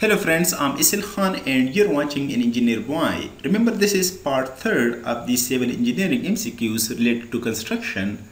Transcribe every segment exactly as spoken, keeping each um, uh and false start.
Hello friends, I'm Isil Khan and you're watching an Engineer Boy. Remember, this is part third of the civil engineering M C Qs related to construction.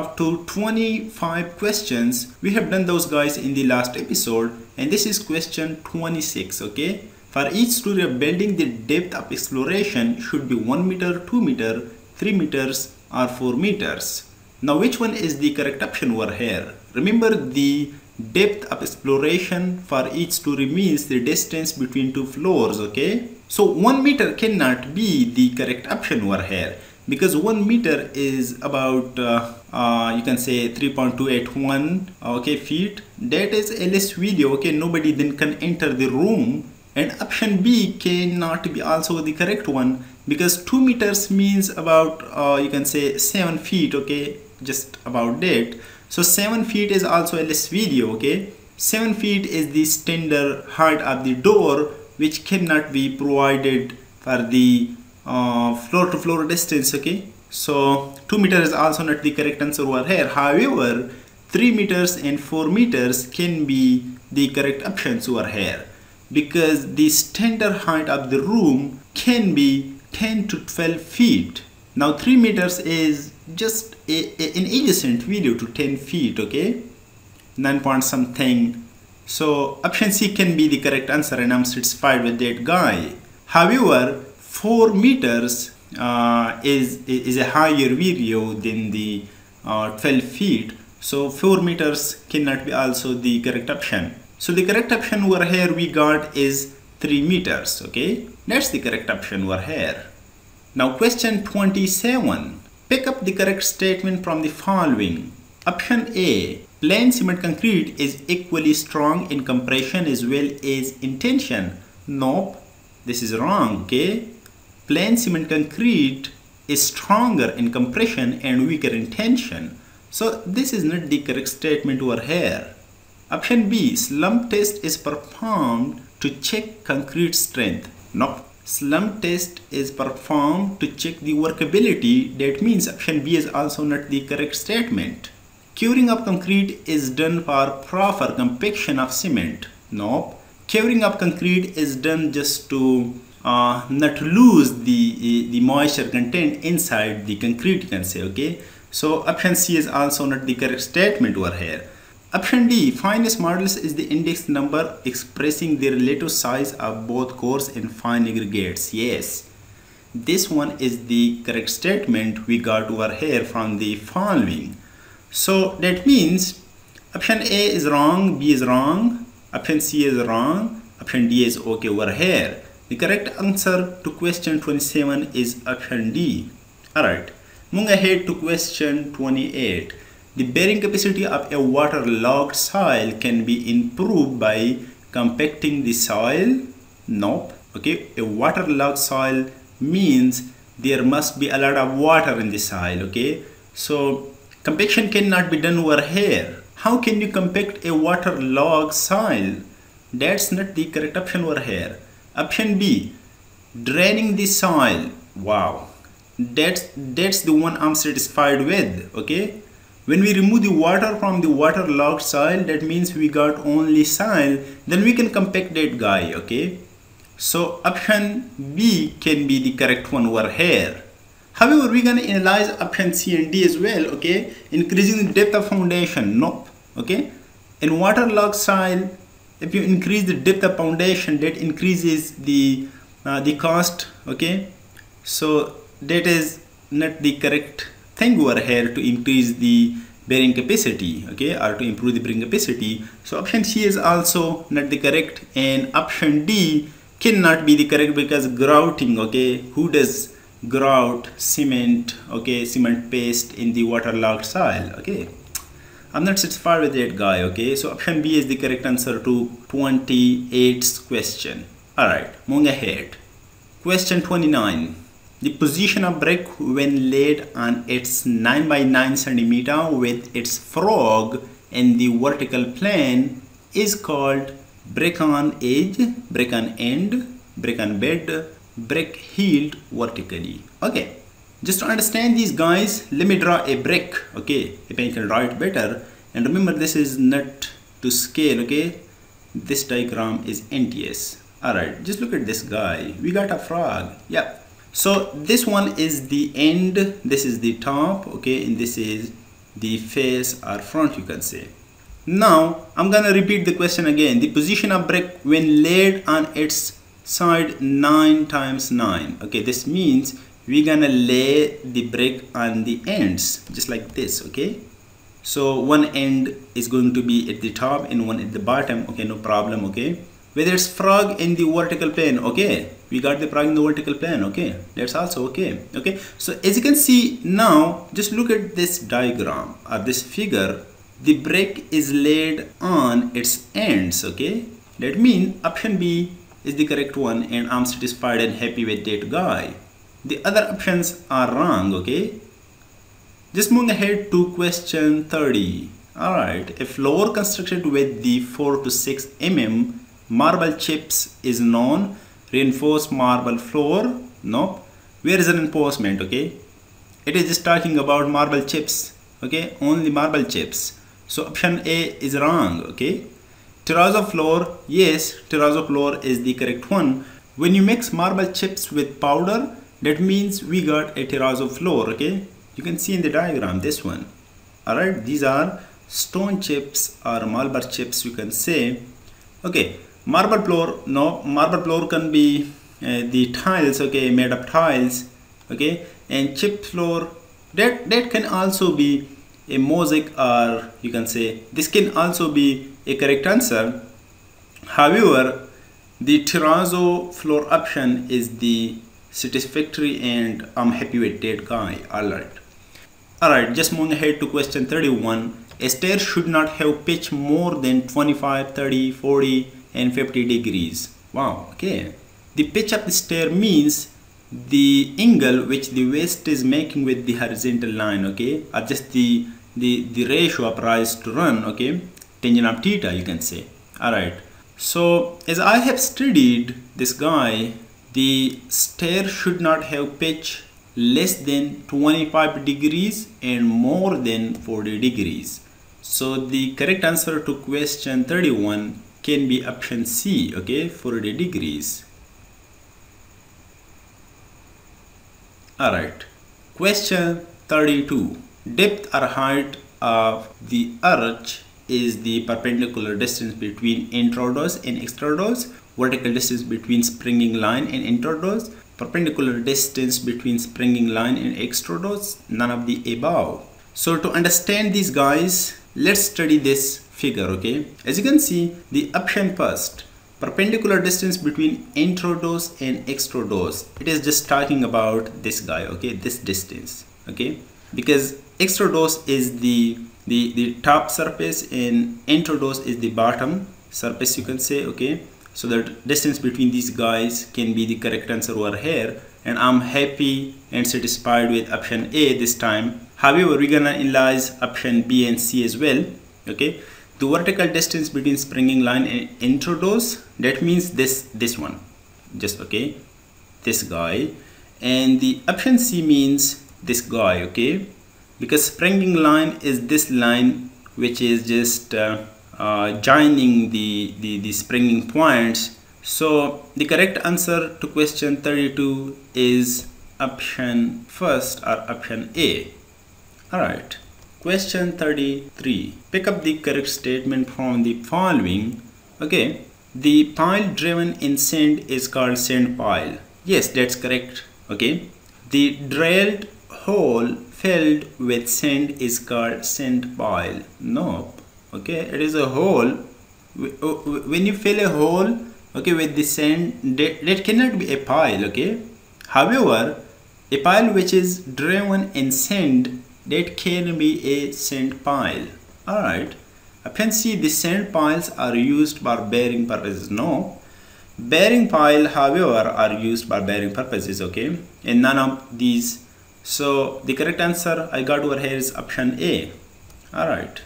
Up to twenty-five questions we have done those guys in the last episode, and this is question twenty-six. Okay, for each story of building, the depth of exploration should be one meter, two meter, three meters or four meters. Now which one is the correct option over here? Remember, the depth of exploration for each story means the distance between two floors. Okay, so one meter cannot be the correct option over here, because one meter is about uh, uh, you can say three point two eight one okay feet. That is L S V D. Okay, nobody then can enter the room, and option B cannot be also the correct one, because two meters means about uh, you can say seven feet. Okay, just about that. So seven feet is also L S V D, okay. seven feet is the standard height of the door, which cannot be provided for the uh, floor to floor distance, okay. So two meter is also not the correct answer over here. However, three meters and four meters can be the correct options over here, because the standard height of the room can be ten to twelve feet. Now three meters is just a, a, an adjacent value to ten feet, okay, nine point something. So option C can be the correct answer, and I'm satisfied with that guy. However, four meters uh, is is a higher value than the uh, twelve feet, so four meters cannot be also the correct option. So the correct option over here we got is three meters, okay, that's the correct option over here. Now question twenty-seven. Pick up the correct statement from the following. Option A. Plain cement concrete is equally strong in compression as well as in tension. Nope, this is wrong, okay. Plain cement concrete is stronger in compression and weaker in tension. So this is not the correct statement over here. Option B. Slump test is performed to check concrete strength. Nope. Slump test is performed to check the workability. That means option B is also not the correct statement. Curing of concrete is done for proper compaction of cement. Nope. Curing of concrete is done just to uh, not lose the, the moisture content inside the concrete, you can say, okay. So option C is also not the correct statement over here. Option D. Fineness modulus is the index number expressing the relative size of both coarse and fine aggregates. Yes, this one is the correct statement we got over here from the following. So that means option A is wrong, B is wrong, option C is wrong, option D is okay over here. The correct answer to question twenty-seven is option D. Alright, moving ahead to question twenty-eight. The bearing capacity of a waterlogged soil can be improved by compacting the soil. Nope. Okay, a waterlogged soil means there must be a lot of water in the soil. Okay, so compaction cannot be done over here. How can you compact a waterlogged soil? That's not the correct option over here. Option B, draining the soil. Wow, that's that's the one I'm satisfied with. Okay. When we remove the water from the waterlogged soil, that means we got only soil, then we can compact that guy, okay. So option B can be the correct one over here. However, we're gonna analyze option C and D as well, okay. Increasing the depth of foundation, nope, okay. In waterlogged soil, if you increase the depth of foundation, that increases the, uh, the cost, okay. So that is not the correct thing over here to increase the bearing capacity, okay, or to improve the bearing capacity. So option C is also not the correct, and option D cannot be the correct, because grouting, okay, who does grout cement, okay, cement paste in the waterlogged soil, okay. I'm not satisfied with that guy, okay. So option B is the correct answer to twenty-eight's question. Alright, moving ahead. Question twenty-nine. The position of brick when laid on its nine by nine centimeter with its frog in the vertical plane is called brick on edge, brick on end, brick on bed, brick heeled vertically. Okay, just to understand these guys, let me draw a brick, okay, if I can draw it better. And remember, this is not to scale, okay, this diagram is N T S. Alright, just look at this guy. We got a frog. Yep. So this one is the end, this is the top, okay, and this is the face or front, you can say. Now I'm gonna repeat the question again. The position of brick when laid on its side nine times nine. Okay, this means we're gonna lay the brick on the ends, just like this, okay? So one end is going to be at the top and one at the bottom, okay, no problem, okay? Whether it's frog in the vertical plane, okay? We got the frog in the vertical plane, okay? That's also okay, okay? So as you can see now, just look at this diagram or this figure. The brick is laid on its ends, okay? That means option B is the correct one and I'm satisfied and happy with that guy. The other options are wrong, okay? Just moving ahead to question thirty. Alright, a floor constructed with the four to six millimeter marble chips is known. Reinforced marble floor, nope. Where is the reinforcement, okay? It is just talking about marble chips, okay? Only marble chips. So option A is wrong, okay? Terrazzo floor, yes, terrazzo floor is the correct one. When you mix marble chips with powder, that means we got a terrazzo floor, okay? You can see in the diagram this one. Alright, these are stone chips or marble chips, you can say. Okay, marble floor, no, marble floor can be uh, the tiles, okay, made up tiles, okay? And chip floor, that, that can also be a mosaic, or you can say, this can also be a correct answer. However, the terrazzo floor option is the satisfactory and I'm happy with that guy. Alright. Alright, just moving ahead to question thirty-one. A stair should not have pitch more than twenty-five, thirty, forty and fifty degrees. Wow, okay. The pitch of the stair means the angle which the waist is making with the horizontal line, okay, or just the, the, the ratio of rise to run, okay, tangent of theta, you can say. Alright. So, as I have studied this guy, the stair should not have pitch less than twenty-five degrees and more than forty degrees. So the correct answer to question thirty-one can be option C, okay, forty degrees. Alright, question thirty-two. Depth or height of the arch is the perpendicular distance between introduce and extrudes, vertical distance between springing line and introduce, perpendicular distance between springing line and extrudes, none of the above. So to understand these guys, let's study this figure, okay? As you can see, the option first, perpendicular distance between introduce and extrudes, it is just talking about this guy, okay, this distance, okay? Because extrudes is the the the top surface and introduce is the bottom surface, you can say, okay? So that distance between these guys can be the correct answer over here, and I'm happy and satisfied with option A this time. However, we're gonna analyze option B and C as well, okay? The vertical distance between springing line and introduce, that means this this one, just okay, this guy, and the option C means this guy, okay? Because springing line is this line which is just uh, uh, joining the, the, the springing points. So the correct answer to question thirty-two is option first or option A. Alright, question thirty-three. Pick up the correct statement from the following. Okay, the pile driven in sand is called sand pile. Yes, that's correct. Okay, the drilled hole filled with sand is called sand pile. Nope. Okay, it is a hole. When you fill a hole, okay, with the sand, that, that cannot be a pile, okay? However, a pile which is driven in sand, that can be a sand pile. Alright. Option C, the sand piles are used for bearing purposes. No. Bearing pile, however, are used for bearing purposes, okay? And none of these. So the correct answer I got over here is option A. Alright.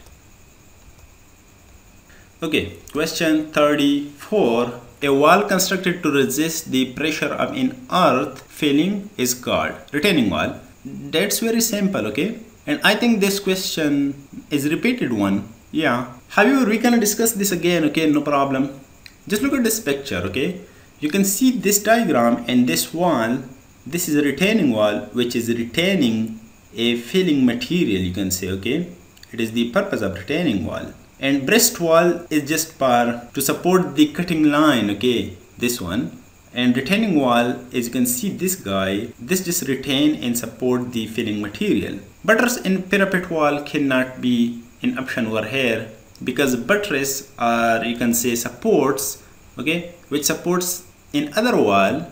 Okay, question thirty-four. A wall constructed to resist the pressure of an earth filling is called retaining wall. That's very simple, okay? And I think this question is repeated one. Yeah. However, we can discuss this again, okay? No problem. Just look at this picture, okay? You can see this diagram and this wall, this is a retaining wall which is retaining a filling material, you can say, okay? It is the purpose of retaining wall. And breast wall is just par to support the cutting line, okay? This one. And retaining wall, as you can see this guy, this just retain and support the filling material. Buttress and parapet wall cannot be an option over here because buttress are, you can say, supports, okay, which supports in other wall,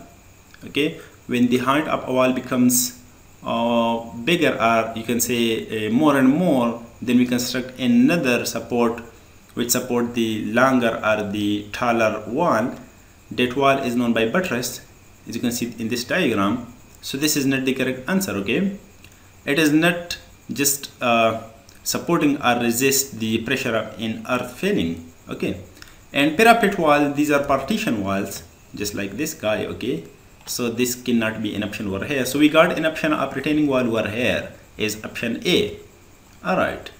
okay, when the height of a wall becomes uh, bigger or you can say uh, more and more, then we construct another support which support the longer or the taller wall. That wall is known by buttress, as you can see in this diagram. So this is not the correct answer, okay? It is not just uh, supporting or resist the pressure in earth filling, okay? And parapet wall, these are partition walls, just like this guy, okay? So this cannot be an option over here. So we got an option of retaining wall over here is option A. Alright,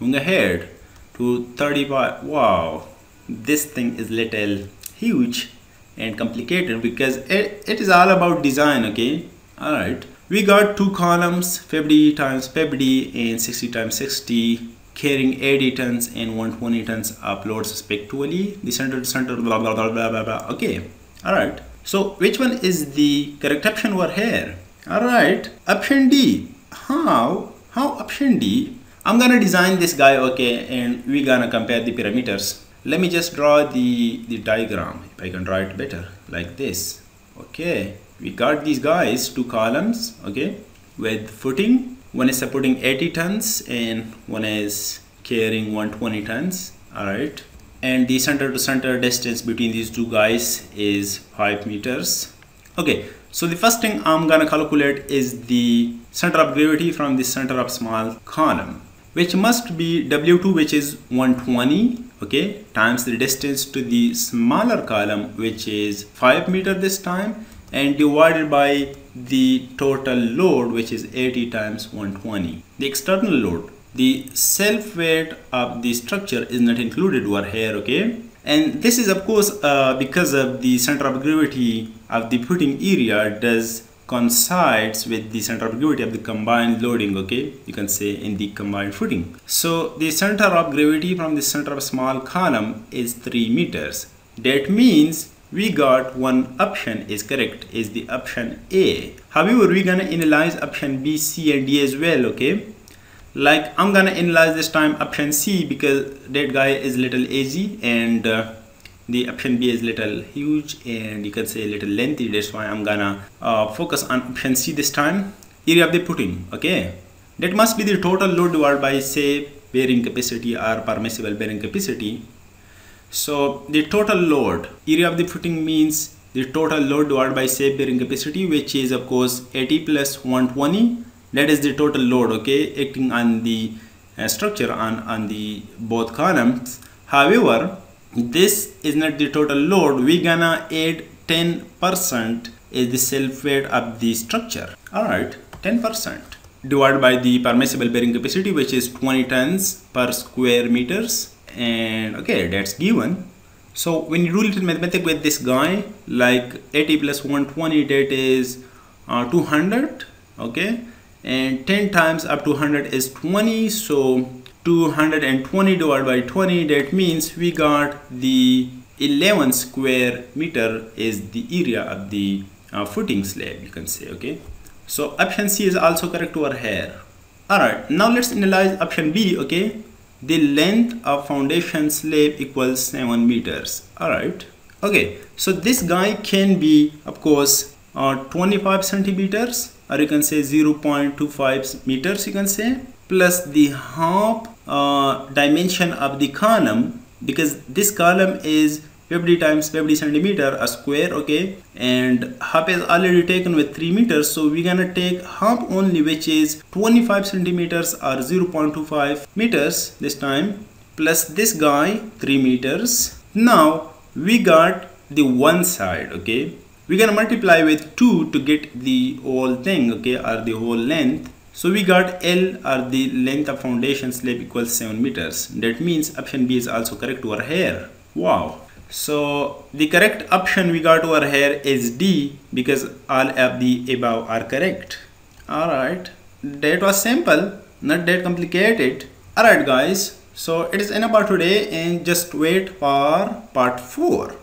moving ahead to thirty-five. Wow, this thing is little huge and complicated because it, it is all about design, okay? Alright, we got two columns, fifty times fifty and sixty times sixty, carrying eighty tons and one hundred twenty tons of loads respectively. The center to center, blah blah blah blah blah blah. Okay, alright. So which one is the correct option over here? Alright, option D. How? How option D? I'm gonna design this guy, okay, and we're gonna compare the parameters. Let me just draw the, the diagram, if I can draw it better, like this. Okay, we got these guys, two columns, okay, with footing. One is supporting eighty tons and one is carrying one hundred twenty tons, alright. And the center to center distance between these two guys is five meters. Okay, so the first thing I'm gonna calculate is the center of gravity from the center of small column, which must be W two, which is one hundred twenty, okay, times the distance to the smaller column, which is five meter this time, and divided by the total load, which is eighty times one hundred twenty, the external load. The self weight of the structure is not included over here, okay? And this is of course uh, because of the center of gravity of the footing area does coincides with the center of gravity of the combined loading, okay, you can say in the combined footing. So the center of gravity from the center of small column is three meters. That means we got one option is correct, is the option A. However, we're gonna analyze option B, C and D as well, okay? Like I'm gonna analyze this time option C because that guy is little easy and uh, the option B is little huge and you can say little lengthy. That's why I'm gonna uh, focus on option C this time. Area of the footing, okay, that must be the total load divided by say bearing capacity or permissible bearing capacity. So the total load, area of the footing means the total load divided by say bearing capacity, which is of course eighty plus one hundred twenty. That is the total load, okay, acting on the uh, structure on, on the both columns. However, this is not the total load. We're gonna add ten percent is the self weight of the structure. Alright, ten percent divided by the permissible bearing capacity, which is twenty tons per square meters. And okay, that's given. So when you do little mathematics with this guy, like eighty plus one hundred twenty, that is uh, two hundred, okay? And ten times up to one hundred is twenty, so two hundred twenty divided by twenty, that means we got the eleven square meter is the area of the uh, footing slab, you can say, okay? So option C is also correct over here. Alright, now let's analyze option B, okay? The length of foundation slab equals seven meters. Alright, okay, so this guy can be, of course, uh, twenty-five centimeters, or you can say zero point two five meters, you can say, plus the half uh, dimension of the column, because this column is fifty times fifty centimeter a square, okay, and half is already taken with three meters, so we're gonna take half only, which is twenty-five centimeters or zero point two five meters this time, plus this guy three meters. Now we got the one side, okay, we're gonna multiply with two to get the whole thing, okay, or the whole length. So we got L, or the length of foundation slab, equals seven meters. That means option B is also correct over here. Wow. So the correct option we got over here is D, because all of the above are correct. Alright, that was simple, not that complicated. Alright guys, so it is enough for today, and just wait for part four.